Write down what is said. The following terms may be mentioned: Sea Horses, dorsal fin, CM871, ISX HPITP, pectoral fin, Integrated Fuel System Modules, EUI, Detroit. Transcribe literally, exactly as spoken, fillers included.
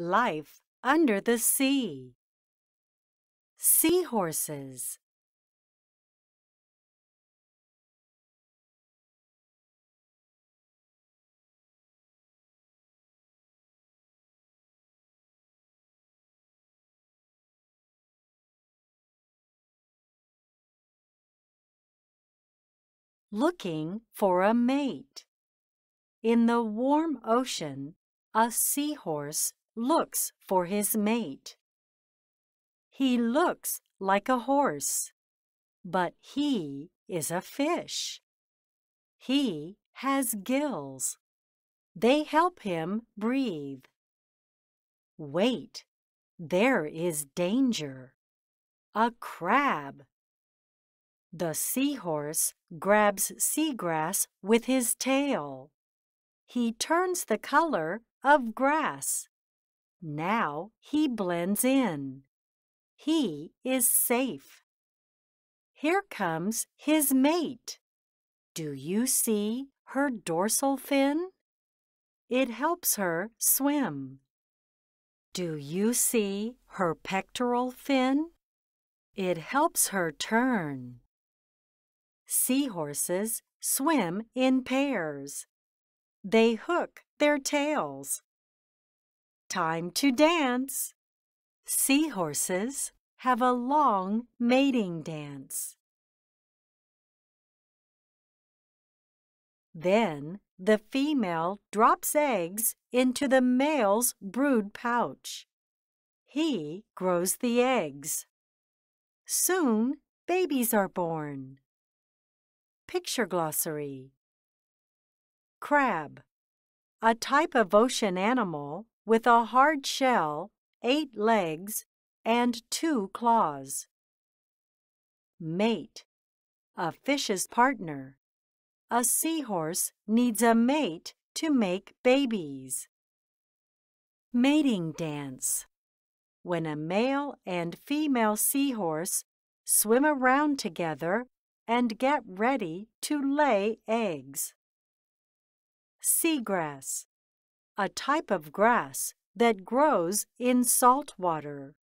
Life under the sea. Sea horses. Looking for a mate. In the warm ocean, a seahorse looks for his mate. He looks like a horse, but he is a fish. He has gills. They help him breathe. Wait, there is danger. A crab. The seahorse grabs seagrass with his tail. He turns the color of grass. Now he blends in. He is safe. Here comes his mate. Do you see her dorsal fin? It helps her swim. Do you see her pectoral fin? It helps her turn. Seahorses swim in pairs. They hook their tails. Time to dance. Seahorses have a long mating dance. Then the female drops eggs into the male's brood pouch. He grows the eggs. Soon babies are born. Picture glossary. Crab, a type of ocean animal with a hard shell, eight legs, and two claws. Mate, a fish's partner. A seahorse needs a mate to make babies. Mating dance. When a male and female seahorse swim around together and get ready to lay eggs. Seagrass, a type of grass that grows in salt water.